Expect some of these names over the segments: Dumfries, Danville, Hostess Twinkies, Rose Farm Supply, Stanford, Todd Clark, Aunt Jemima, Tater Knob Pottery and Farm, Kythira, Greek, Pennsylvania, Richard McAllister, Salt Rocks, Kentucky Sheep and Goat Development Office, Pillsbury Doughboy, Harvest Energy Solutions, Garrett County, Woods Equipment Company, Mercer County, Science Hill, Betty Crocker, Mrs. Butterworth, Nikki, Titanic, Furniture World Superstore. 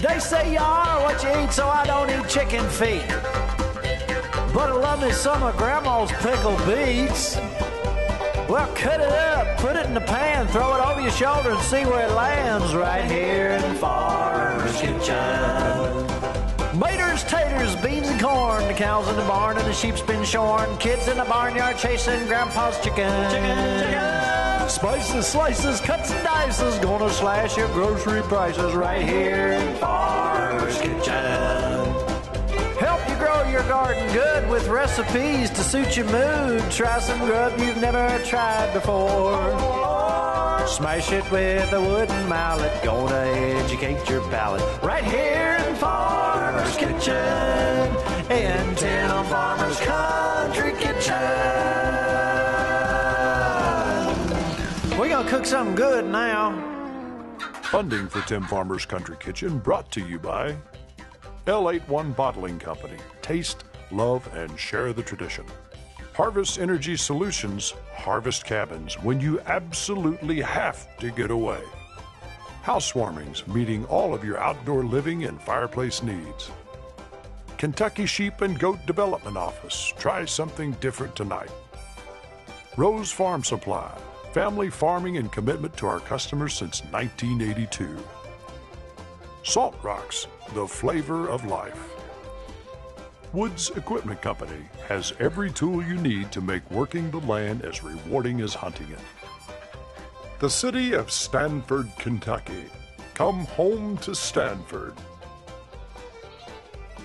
They say you are what you eat, so I don't eat chicken feet. But I love me some of Grandma's pickled beets. Well, cut it up, put it in the pan, throw it over your shoulder and see where it lands right here in Farmer's Kitchen. Maters, taters, beans and corn, the cows in the barn and the sheep's been shorn, kids in the barnyard chasing Grandpa's chicken. Chicken, chicken. Spices, slices, cuts and dices, gonna slash your grocery prices right here in Farmer's Kitchen. Help you grow your garden good with recipes to suit your mood. Try some grub you've never tried before. Smash it with a wooden mallet. Gonna educate your palate right here in Farmer's Kitchen. In Tim Farmer's Country Kitchen. We're gonna cook something good now. Funding for Tim Farmer's Country Kitchen brought to you by L81 Bottling Company. Taste, love, and share the tradition. Harvest Energy Solutions. Harvest cabins when you absolutely have to get away. Housewarmings, meeting all of your outdoor living and fireplace needs. Kentucky Sheep and Goat Development Office. Try something different tonight. Rose Farm Supply. Family farming and commitment to our customers since 1982. Salt Rocks, the flavor of life. Woods Equipment Company has every tool you need to make working the land as rewarding as hunting it. The city of Stanford, Kentucky. Come home to Stanford.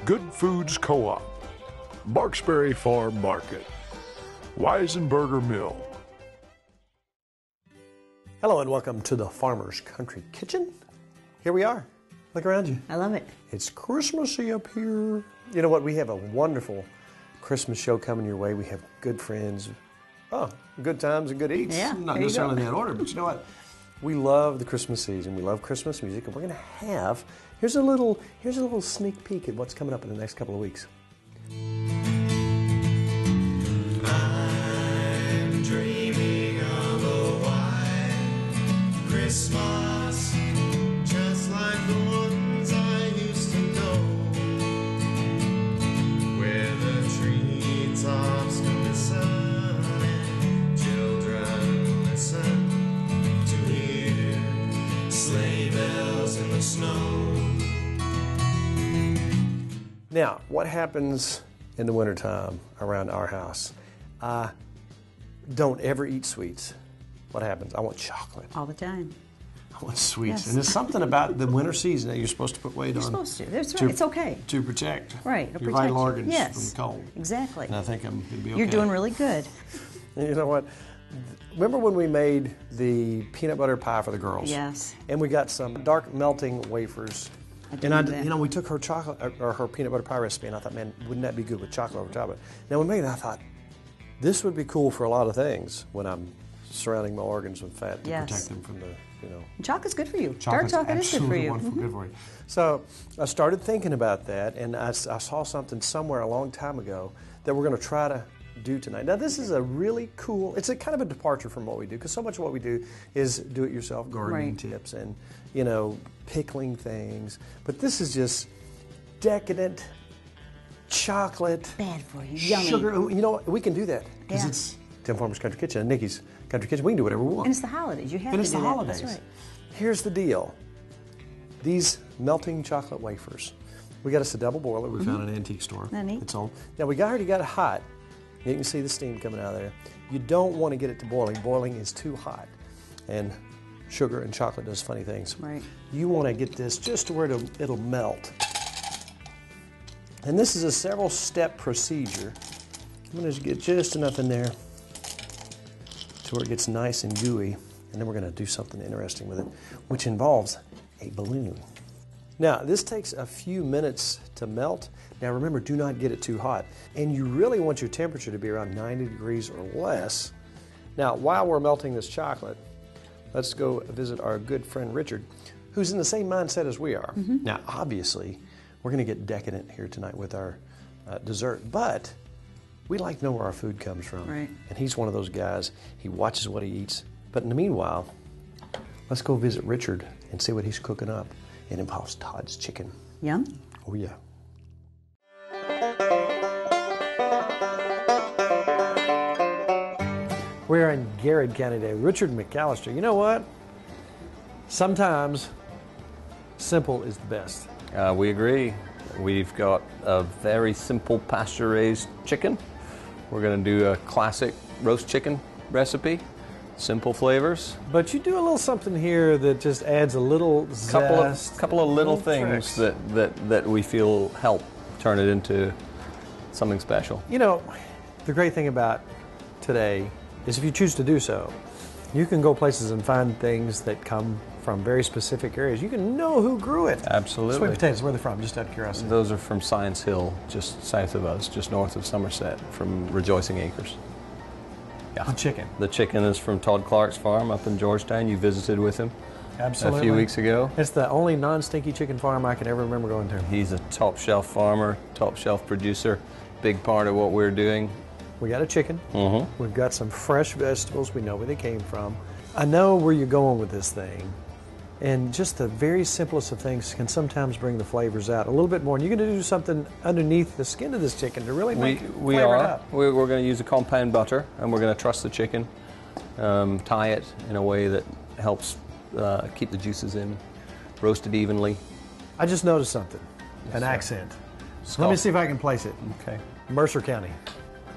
Good Foods Co-op. Marksbury Farm Market. Weisenberger Mill. Hello and welcome to the Farmer's Country Kitchen. Here we are. Look around you. I love it. It's Christmassy up here. You know what? We have a wonderful Christmas show coming your way. We have good friends. Oh, good times and good eats. Yeah, not necessarily in that order, but you know what? We love the Christmas season. We love Christmas music, and we're going to have, here's a little sneak peek at what's coming up in the next couple of weeks. I'm dreaming of a white Christmas, just like the now, what happens in the wintertime around our house? Don't ever eat sweets. What happens? I want chocolate. All the time. I want sweets. Yes. And there's something about the winter season that you're supposed to put weight on. You're supposed to. That's right. It's okay. To protect your vital organs from cold. Exactly. And I think I'm going to be okay. You're doing really good. You know what? Remember when we made the peanut butter pie for the girls? Yes. And we got some dark melting wafers. We took her chocolate or her peanut butter pie recipe, and I thought, man, wouldn't that be good with chocolate over top of it? Now we made it. I thought this would be cool for a lot of things when I'm surrounding my organs with fat to protect them from the, Chocolate's good for you. Dark chocolate is good for you. Wonderful, good for you. So I started thinking about that, and I saw something somewhere a long time ago that we're going to try to do tonight. Now this is a really cool, it's a kind of a departure from what we do, because so much of what we do is do-it-yourself gardening tips and pickling things, but this is just decadent chocolate. Bad for you. Sugar. Yummy. You know what? We can do that because it's Tim Farmer's Country Kitchen and Nikki's Country Kitchen. We can do whatever we want. And it's the holidays. You have to do that. And it's the holidays. That's right. Here's the deal. These melting chocolate wafers. We got us a double boiler. We found an antique store. It's on. Now we already got it hot. You can see the steam coming out of there. You don't want to get it to boiling. Boiling is too hot, and sugar and chocolate does funny things. Right. You want to get this just to where it'll melt. And this is a several-step procedure. I'm going to get just enough in there to where it gets nice and gooey, and then we're going to do something interesting with it, which involves a balloon. Now, this takes a few minutes to melt. Now, remember, do not get it too hot. And you really want your temperature to be around 90 degrees or less. Now, while we're melting this chocolate, let's go visit our good friend Richard, who's in the same mindset as we are. Now, obviously, we're going to get decadent here tonight with our dessert, but we like to know where our food comes from. Right. And he's one of those guys. He watches what he eats. But in the meanwhile, let's go visit Richard and see what he's cooking up. and involves Todd's chicken. Yum. Oh, yeah. We're in Garrett County today. Richard McAllister. You know what? Sometimes simple is the best. We agree. We've got a very simple pasture-raised chicken. We're going to do a classic roast chicken recipe. Simple flavors. But you do a little something here that just adds a little zest. Couple of little things that we feel help turn it into something special. You know, the great thing about today is if you choose to do so, you can go places and find things that come from very specific areas. You can know who grew it. Absolutely. Sweet potatoes, where are they from, just out of curiosity? Those are from Science Hill, just south of us, just north of Somerset, from Rejoicing Acres. Yeah. The chicken. The chicken is from Todd Clark's farm up in Georgetown. You visited with him Absolutely. A few weeks ago. It's the only non-stinky chicken farm I can ever remember going to. He's a top shelf farmer, top shelf producer, big part of what we're doing. We got a chicken. Mm-hmm. We've got some fresh vegetables. We know where they came from. I know where you're going with this thing. And just the very simplest of things can sometimes bring the flavors out a little bit more. And you're going to do something underneath the skin of this chicken to really make it flavor it up. We're going to use a compound butter, and we're going to truss the chicken, tie it in a way that helps keep the juices in, roast it evenly. I just noticed something, yes, an accent. Let me see if I can place it. Okay. Mercer County.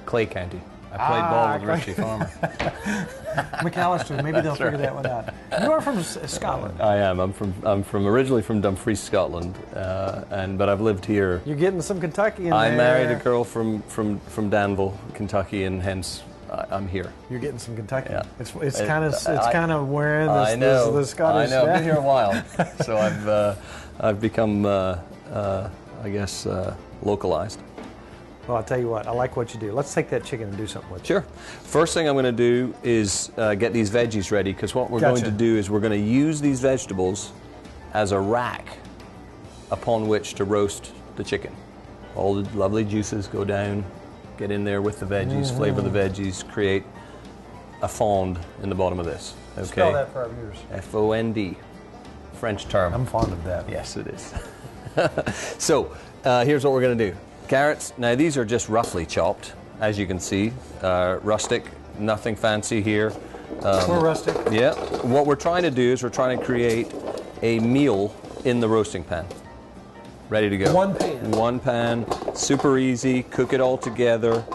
Clay County. I played ball with Richie Farmer. McAllister, maybe they'll figure that one out. You are from Scotland. I am. I'm originally from Dumfries, Scotland, but I've lived here. You're getting some Kentucky in there. I married a girl from Danville, Kentucky, and hence I'm here. You're getting some Kentucky. Yeah. It's kind of wearing the Scottish. I know. I've been here a while, so I've become I guess localized. Well, I'll tell you what, I like what you do. Let's take that chicken and do something with it. Sure. First thing I'm going to do is get these veggies ready, because what we're going to do is we're going to use these vegetables as a rack upon which to roast the chicken. All the lovely juices go down, get in there with the veggies, flavor the veggies, create a fond in the bottom of this. Okay. Spell that for our viewers. F-O-N-D, French term. I'm fond of that. Yes, it is. So here's what we're going to do. Carrots, now these are just roughly chopped, as you can see, rustic, nothing fancy here. More rustic. Yeah, what we're trying to do is we're trying to create a meal in the roasting pan, ready to go. One pan, super easy, cook it all together,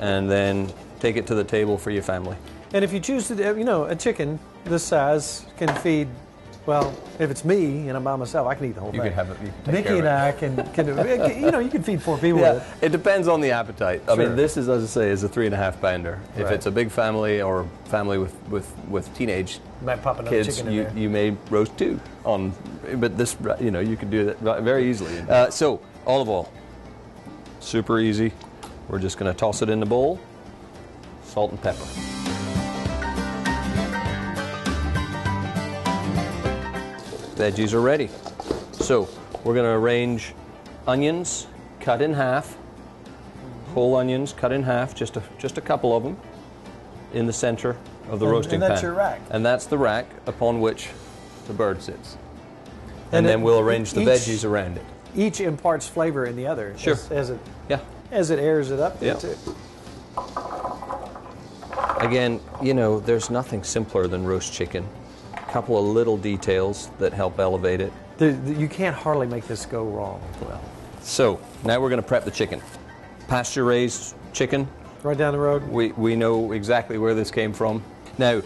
and then take it to the table for your family. And if you choose to, you know, a chicken this size can feed, well, if it's me and I'm by myself, I can eat the whole thing. Nikki and I can you know, you can feed four people with it. It depends on the appetite. Sure. I mean, this is, as I say, is a 3.5-pounder. Right. If it's a big family or a family with teenage kids, you may roast two on. But this, you know, you can do that very easily. So olive oil, super easy. We're just going to toss it in the bowl. Salt and pepper. Veggies are ready. So we're going to arrange onions cut in half, whole onions cut in half, just a couple of them, in the center of the roasting pan. And that's your rack. And that's the rack upon which the bird sits. And then we'll arrange the veggies around it. Each imparts flavor in the other. Sure. As it airs it up. Yeah. Again, you know, there's nothing simpler than roast chicken. Couple of little details that help elevate it. You can't hardly make this go wrong. Well, so now we're going to prep the chicken. Pasture-raised chicken. Right down the road. We know exactly where this came from. Now,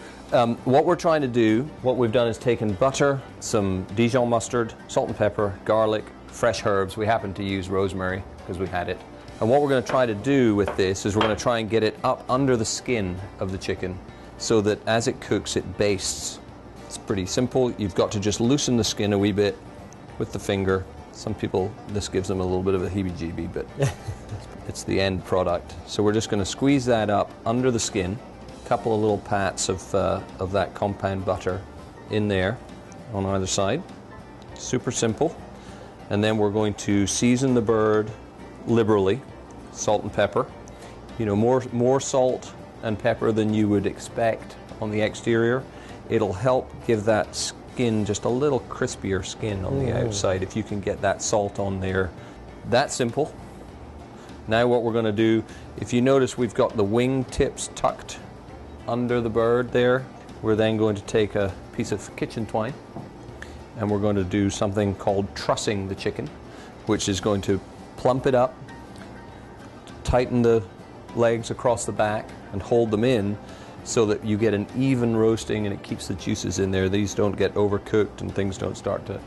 what we're trying to do, what we've done is taken butter, some Dijon mustard, salt and pepper, garlic, fresh herbs. We happen to use rosemary because we had it. And what we're going to try to do with this is we're going to try and get it up under the skin of the chicken so that as it cooks, it bastes. It's pretty simple. You've got to just loosen the skin a wee bit with the finger. Some people, this gives them a little bit of a heebie-jeebie, but it's the end product. So we're just going to squeeze that up under the skin. A couple of little pats of that compound butter in there on either side. Super simple. And then we're going to season the bird liberally, salt and pepper. You know, more salt and pepper than you would expect on the exterior. It'll help give that skin, just a little crispier skin on the outside, if you can get that salt on there. That simple. Now what we're going to do, if you notice we've got the wing tips tucked under the bird there, we're then going to take a piece of kitchen twine and we're going to do something called trussing the chicken, which is going to plump it up, tighten the legs across the back and hold them in so that you get an even roasting and it keeps the juices in there. These don't get overcooked and things don't start to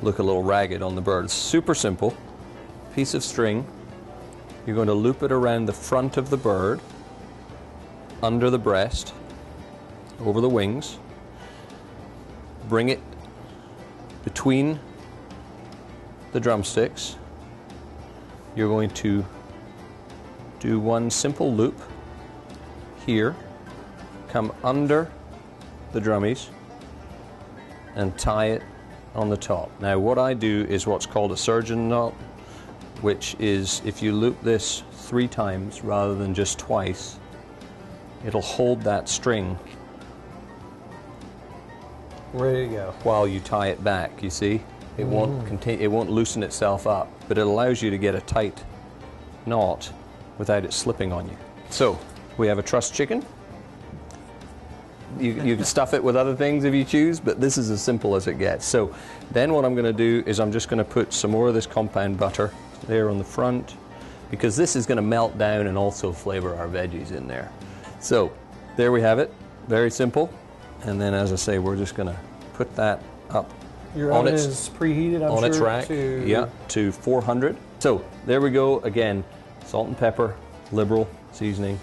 look a little ragged on the bird. It's super simple. Piece of string. You're going to loop it around the front of the bird, under the breast, over the wings. Bring it between the drumsticks. You're going to do one simple loop here, come under the drummies and tie it on the top. Now what I do is what's called a surgeon knot, which is if you loop this 3 times rather than just twice, it'll hold that string ready to go while you tie it back. You see, it won't contain, it won't loosen itself up, but it allows you to get a tight knot without it slipping on you. So we have a trussed chicken. You can stuff it with other things if you choose, but this is as simple as it gets. So then what I'm going to do is I'm just going to put some more of this compound butter there on the front, because this is going to melt down and also flavor our veggies in there. So there we have it, very simple. And then as I say, we're just going to put that up. Your oven is preheated, I'm sure, on its rack, to 400. So there we go again. Salt and pepper, liberal seasoning.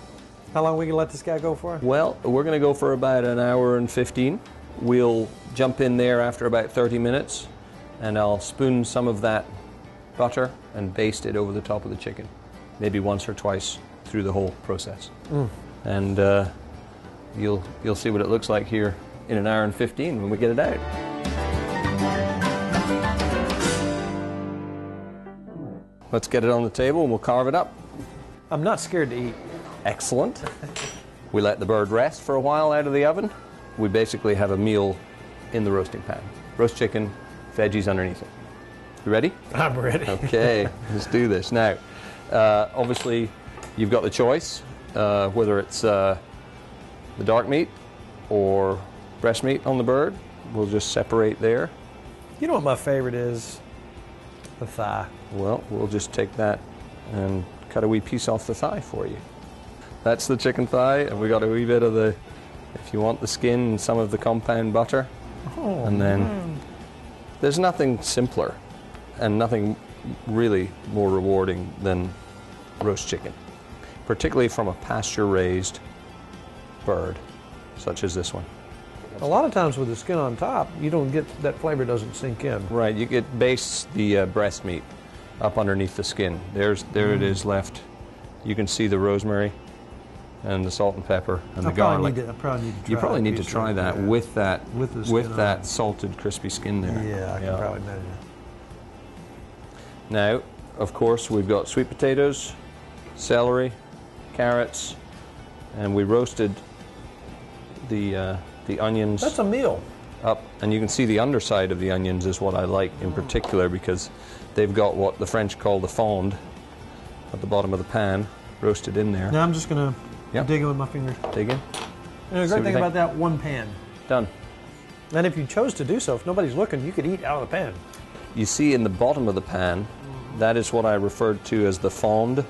How long are we going to let this guy go for? Well, we're going to go for about an hour and 15. We'll jump in there after about 30 minutes, and I'll spoon some of that butter and baste it over the top of the chicken, maybe once or twice through the whole process. And you'll see what it looks like here in an hour and 15 when we get it out. Let's get it on the table and we'll carve it up. I'm not scared to eat. Excellent. We let the bird rest for a while out of the oven. We basically have a meal in the roasting pan. Roast chicken, veggies underneath it. You ready? I'm ready. Okay, let's do this. Now, obviously, you've got the choice, whether it's the dark meat or breast meat on the bird. We'll just separate there. You know what my favorite is? The thigh. Well, we'll just take that and cut a wee piece off the thigh for you. That's the chicken thigh, and we got a wee bit of the, if you want, the skin and some of the compound butter. Oh, and then there's nothing simpler and nothing really more rewarding than roast chicken, particularly from a pasture-raised bird such as this one. A lot of times with the skin on top, you don't get, that flavor doesn't sink in. Right, you get the breast meat up underneath the skin. There it is left. You can see the rosemary and the salt and pepper and the garlic. You probably need to try that with that salted, crispy skin there. Yeah, I can probably imagine. Now, of course, we've got sweet potatoes, celery, carrots, and we roasted the onions. That's a meal. Up, and you can see the underside of the onions is what I like in particular, because they've got what the French call the fond at the bottom of the pan, roasted in there. Now I'm just going to dig in with my fingers. Dig in. And the great thing about that, one pan. Done. And if you chose to do so, if nobody's looking, you could eat out of the pan. You see in the bottom of the pan, that is what I referred to as the fond.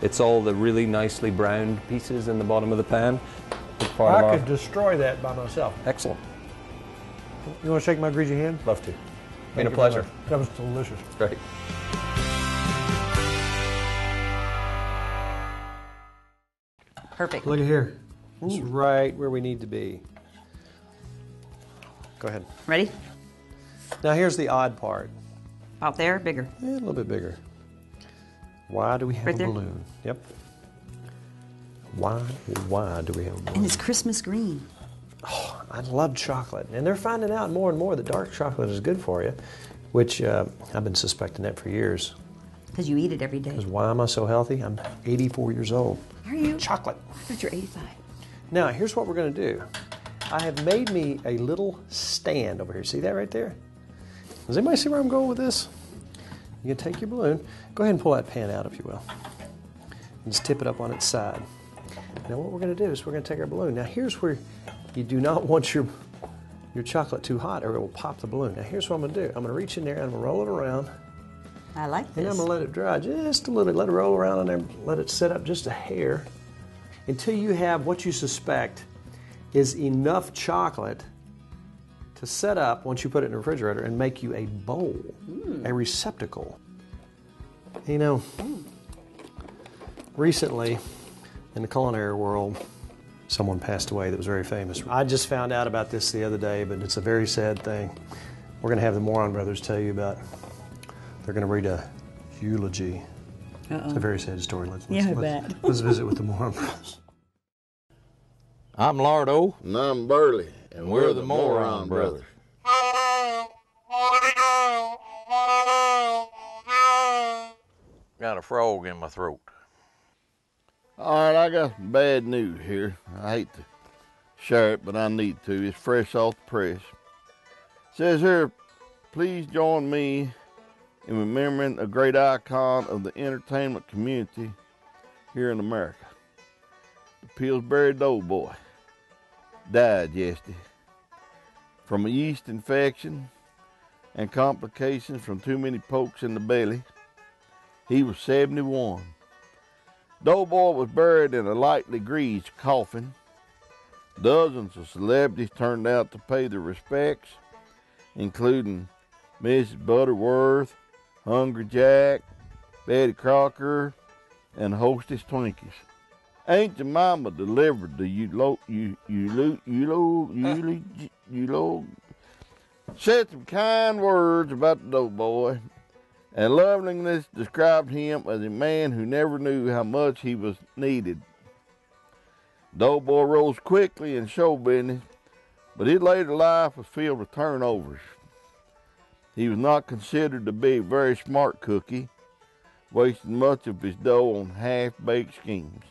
It's all the really nicely browned pieces in the bottom of the pan. I could destroy that by myself. Excellent. You want to shake my greasy hand? Love to. Been a pleasure. That was delicious. Great. Perfect. Look at here. It's right where we need to be. Go ahead. Ready? Now here's the odd part. Out there, bigger. Yeah, a little bit bigger. Why do we have a balloon? Yep. Why do we have a balloon? And it's Christmas green. Oh, I love chocolate. And they're finding out more and more that dark chocolate is good for you, which I've been suspecting that for years. Because you eat it every day. Because why am I so healthy? I'm 84 years old. Are you? Chocolate. I thought you were 85. Now, here's what we're going to do. I have made me a little stand over here. See that right there? Does anybody see where I'm going with this? You can take your balloon. Go ahead and pull that pan out, if you will. And just tip it up on its side. Now what we're going to do is we're going to take our balloon. Now here's where you do not want your chocolate too hot or it will pop the balloon. Now here's what I'm going to do. I'm going to reach in there and I'm going to roll it around. I like this. And I'm going to let it dry just a little bit. Let it roll around in there. Let it set up just a hair until you have what you suspect is enough chocolate to set up once you put it in the refrigerator and make you a bowl, a receptacle. You know, recently in the culinary world, someone passed away that was very famous. I just found out about this the other day, but it's a very sad thing. We're going to have the Moron Brothers tell you about it. They're going to read a eulogy. It's a very sad story. Let's visit with the Moron Brothers. I'm Lardo. And I'm Burley. And we're the Moron Brothers. Got a frog in my throat. All right, I got some bad news here. I hate to share it, but I need to. It's fresh off the press. It says here, please join me in remembering a great icon of the entertainment community here in America. The Pillsbury Doughboy died yesterday from a yeast infection and complications from too many pokes in the belly. He was 71. Doughboy was buried in a lightly greased coffin. Dozens of celebrities turned out to pay their respects, including Mrs. Butterworth, Hungry Jack, Betty Crocker, and Hostess Twinkies. Aunt Jemima delivered the said some kind words about the Doughboy, and loveliness described him as a man who never knew how much he was needed. Doughboy rose quickly in show business, but his later life was filled with turnovers. He was not considered to be a very smart cookie, wasting much of his dough on half-baked schemes.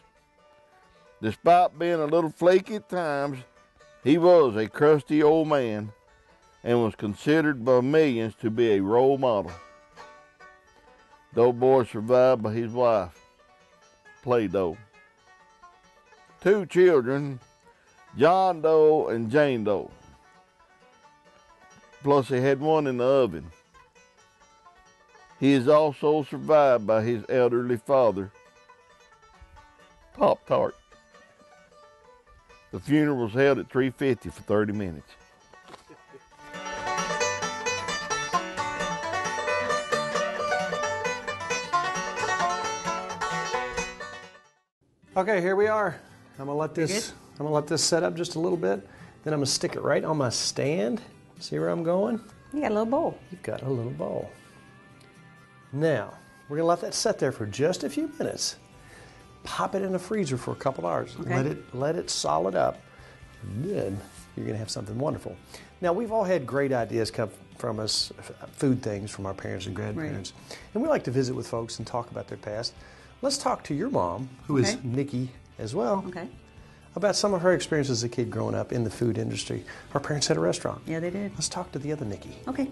Despite being a little flaky at times, he was a crusty old man and was considered by millions to be a role model. Doughboy survived by his wife, Play Doe. Two children, John Doe and Jane Doe. Plus he had one in the oven. He is also survived by his elderly father, Pop-Tart. The funeral was held at 3:50 for 30 minutes. Okay, here we are. I'm gonna let this set up just a little bit. Then I'm gonna stick it right on my stand. See where I'm going? You got a little bowl. You've got a little bowl. Now we're gonna let that set there for just a few minutes. Pop it in the freezer for a couple hours. Okay. Let it solid up. And then you're gonna have something wonderful. Now we've all had great ideas come from us, food things from our parents and grandparents, and we like to visit with folks and talk about their past. Let's talk to your mom, who is Nikki as well, about some of her experiences as a kid growing up in the food industry. Her parents had a restaurant. Yeah, they did. Let's talk to the other Nikki. Okay.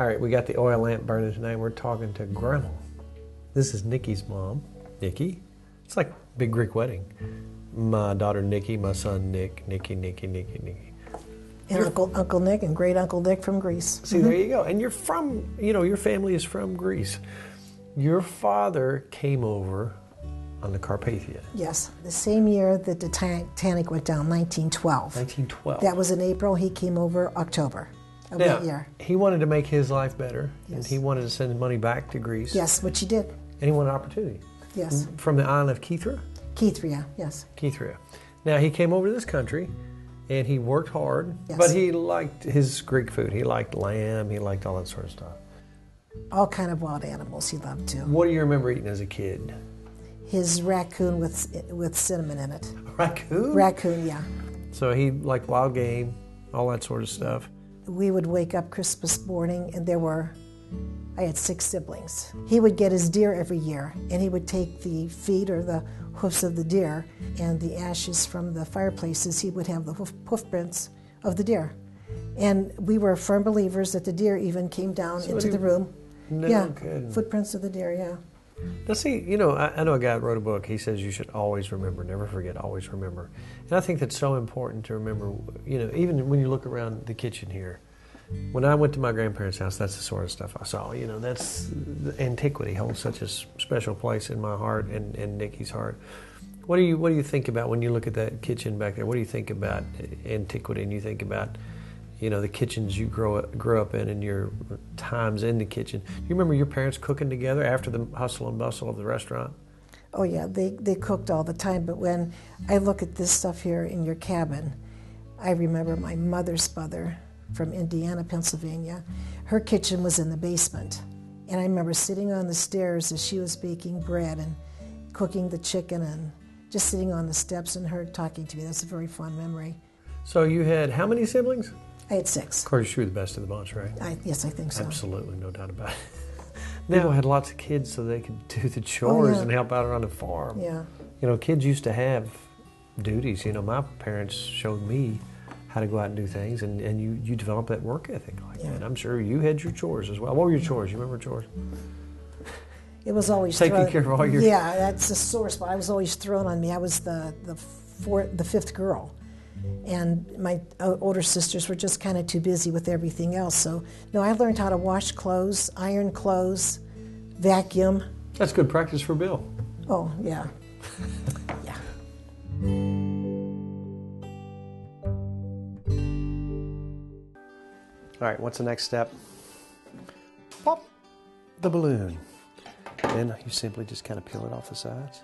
All right, we got the oil lamp burning tonight. We're talking to Grandma. This is Nikki's mom, Nikki. It's like Big Greek Wedding. My daughter Nikki, my son Nick, Nikki. And Uncle Nick and Great Uncle Nick from Greece. See, there you go. And you're from, you know, your family is from Greece. Your father came over on the Carpathia. Yes, the same year that the Titanic went down, 1912. 1912. That was in April. He came over October of that year. He wanted to make his life better, and he wanted to send money back to Greece. Yes, which he did. And he wanted an opportunity. Yes. From the island of Kythira? Kythira, yes. Kythira. Now, he came over to this country, and he worked hard, but he liked his Greek food. He liked lamb, he liked all that sort of stuff. All kind of wild animals he loved too. What do you remember eating as a kid? His raccoon with cinnamon in it. Raccoon? Raccoon, yeah. So he liked wild game, all that sort of stuff. We would wake up Christmas morning and there were I had 6 siblings. He would get his deer every year, and he would take the feet or the hoofs of the deer and the ashes from the fireplaces. He would have the hoof prints of the deer. And we were firm believers that the deer even came down into the room. No kidding. Footprints of the deer, yeah. Now see, you know, I know a guy that wrote a book. He says you should always remember, never forget, always remember. And I think that's so important to remember, you know, even when you look around the kitchen here. When I went to my grandparents' house, that's the sort of stuff I saw. You know, that's antiquity holds such a special place in my heart and Nikki's heart. What do you think about when you look at that kitchen back there? What do you think about antiquity and you think about, you know, the kitchens you grew up in and your times in the kitchen? Do you remember your parents cooking together after the hustle and bustle of the restaurant? Oh, yeah, they cooked all the time. But when I look at this stuff here in your cabin, I remember my mother's mother from Indiana, Pennsylvania. Her kitchen was in the basement. And I remember sitting on the stairs as she was baking bread and cooking the chicken and just sitting on the steps and her talking to me. That's a very fond memory. So you had how many siblings? I had 6. Of course, you were the best of the bunch, right? Yes, I think so. Absolutely, no doubt about it. People had lots of kids so they could do the chores and help out around the farm. Yeah. You know, kids used to have duties. You know, my parents showed me how to go out and do things, and you develop that work ethic like that. I'm sure you had your chores as well. What were your chores? You remember chores? It was always taking care of all your... Yeah, that's a sore spot. I was always thrown on me. I was the 5th girl. And my older sisters were just kind of too busy with everything else. So, no, I learned how to wash clothes, iron clothes, vacuum. That's good practice for Bill. Oh, yeah. Yeah. All right, what's the next step? Pop the balloon. Then you simply just kind of peel it off the sides.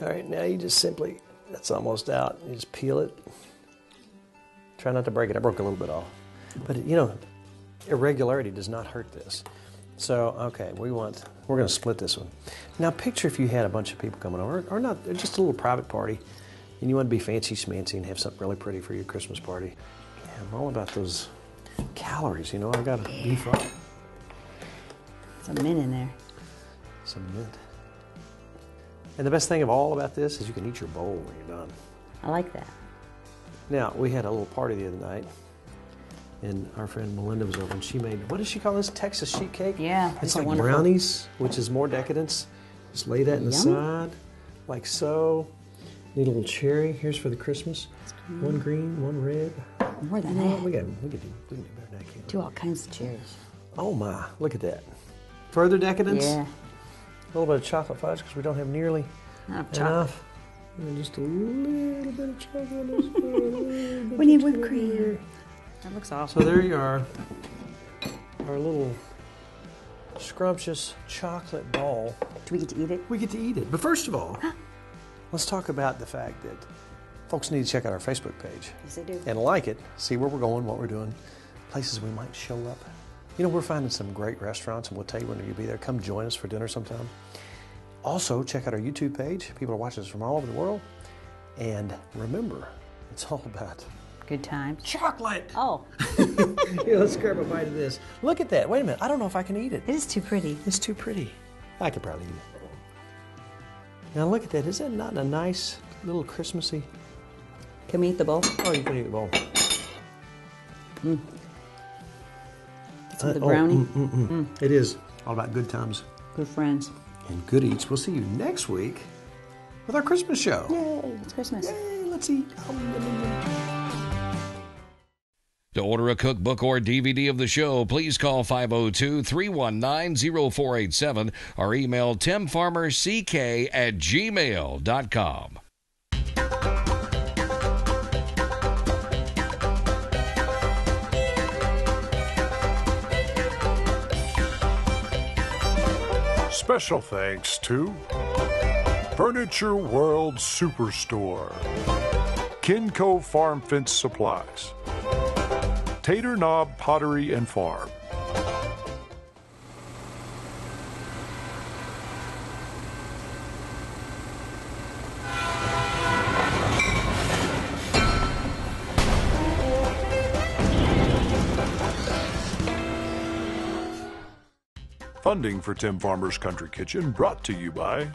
All right, now you just simply, that's almost out. You just peel it. Try not to break it. I broke a little bit off. But, you know, irregularity does not hurt this. So, okay, we're going to split this one. Now, picture if you had a bunch of people coming over, or not, just a little private party, and you want to be fancy-smancy and have something really pretty for your Christmas party. Yeah, I'm all about those calories, you know. I've got to beef up. Some mint in there. Some mint. And the best thing of all about this is you can eat your bowl when you're done. I like that. Now, we had a little party the other night, and our friend Melinda was over, and she made, what does she call this, Texas sheet cake? Yeah. It's like brownies, which is more decadence. Just lay that in the side, like so. Need a little cherry. Here's for the Christmas. One green, one red. More than that. We can do better than that, can't we? Do all kinds of cherries. Oh, my. Look at that. Further decadence. Yeah. A little bit of chocolate fudge, because we don't have nearly enough. And just a little bit of chocolate. We need whipped cream. That looks awesome. So there you are, our little scrumptious chocolate ball. Do we get to eat it? We get to eat it. But first of all, let's talk about the fact that folks need to check out our Facebook page. Yes, they do. And like it, see where we're going, what we're doing, places we might show up. You know, we're finding some great restaurants, and we'll tell you when you'll be there. Come join us for dinner sometime. Also, check out our YouTube page. People are watching us from all over the world. And remember, it's all about... good times. Chocolate! Oh. Here, let's grab a bite of this. Look at that. Wait a minute. I don't know if I can eat it. It is too pretty. It's too pretty. I could probably eat it. Now, look at that. Is that not a nice little Christmassy... Can we eat the bowl? Oh, you can eat the bowl. Mm. It's the brownie. It is all about good times. Good friends. And good eats. We'll see you next week with our Christmas show. Yay, it's Christmas. Yay, let's eat. To order a cookbook or DVD of the show, please call 502-319-0487 or email timfarmerck@gmail.com. Special thanks to Furniture World Superstore, Kinco Farm Fence Supplies, Tater Knob Pottery and Farm. Funding for Tim Farmer's Country Kitchen brought to you by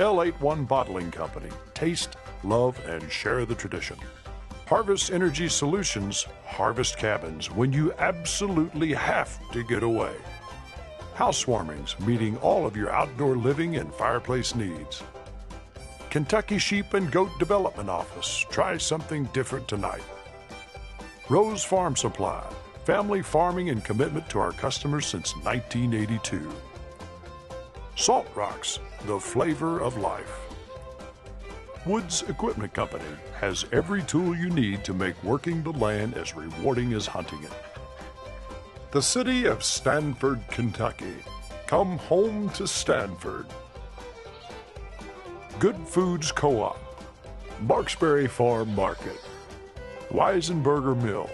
L81 Bottling Company. Taste, love, and share the tradition. Harvest Energy Solutions, harvest cabins when you absolutely have to get away. Housewarmings, meeting all of your outdoor living and fireplace needs. Kentucky Sheep and Goat Development Office, try something different tonight. Rose Farm Supply, family farming and commitment to our customers since 1982. Salt Rocks, the flavor of life. Woods Equipment Company has every tool you need to make working the land as rewarding as hunting it. The city of Stanford, Kentucky. Come home to Stanford. Good Foods Co-op, Marksbury Farm Market, Weisenberger Mill,